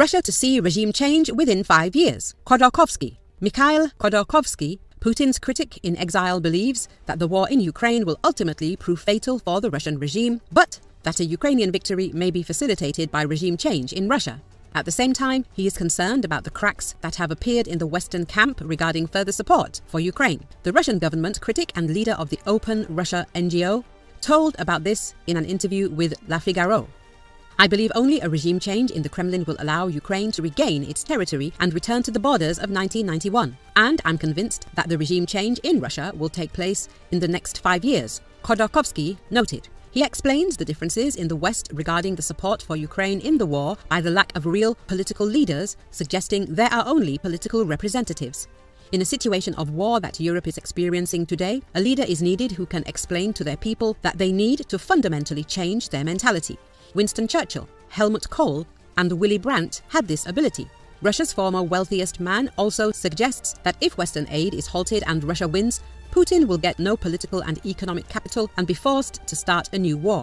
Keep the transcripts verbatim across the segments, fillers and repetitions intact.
Russia to see regime change within five years. Khodorkovsky. Mikhail Khodorkovsky, Putin's critic in exile, believes that the war in Ukraine will ultimately prove fatal for the Russian regime, but that a Ukrainian victory may be facilitated by regime change in Russia. At the same time, he is concerned about the cracks that have appeared in the Western camp regarding further support for Ukraine. The Russian government critic and leader of the Open Russia N G O told about this in an interview with Le Figaro. "I believe only a regime change in the Kremlin will allow Ukraine to regain its territory and return to the borders of nineteen ninety-one. And I'm convinced that the regime change in Russia will take place in the next five years," Khodorkovsky noted. He explains the differences in the West regarding the support for Ukraine in the war by the lack of real political leaders, suggesting there are only political representatives. "In a situation of war that Europe is experiencing today, a leader is needed who can explain to their people that they need to fundamentally change their mentality." Winston Churchill, Helmut Kohl, and Willy Brandt had this ability. Russia's former wealthiest man also suggests that if Western aid is halted and Russia wins, Putin will get no political and economic capital and be forced to start a new war.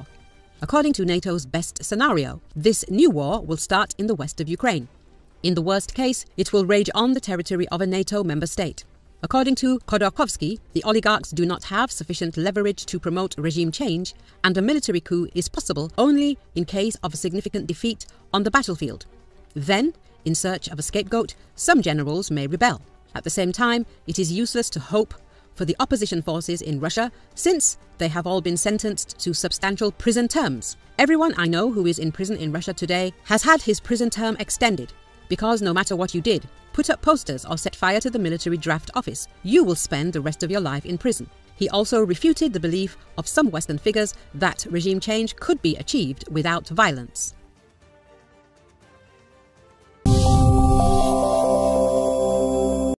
According to NATO's best scenario, this new war will start in the west of Ukraine. In the worst case, it will rage on the territory of a NATO member state. According to Khodorkovsky, the oligarchs do not have sufficient leverage to promote regime change, and a military coup is possible only in case of a significant defeat on the battlefield. Then, in search of a scapegoat, some generals may rebel. At the same time, it is useless to hope for the opposition forces in Russia, since they have all been sentenced to substantial prison terms. "Everyone I know who is in prison in Russia today has had his prison term extended, because no matter what you did, put up posters or set fire to the military draft office, you will spend the rest of your life in prison." He also refuted the belief of some Western figures that regime change could be achieved without violence.